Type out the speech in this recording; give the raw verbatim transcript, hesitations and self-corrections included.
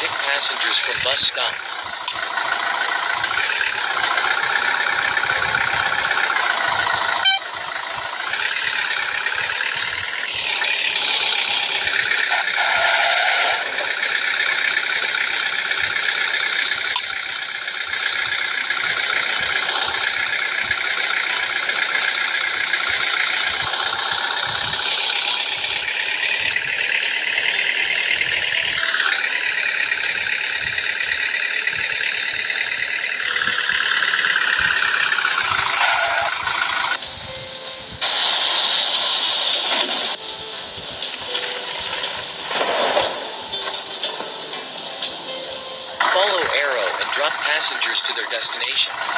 pick passengers from bus stop. Drop passengers to their destination.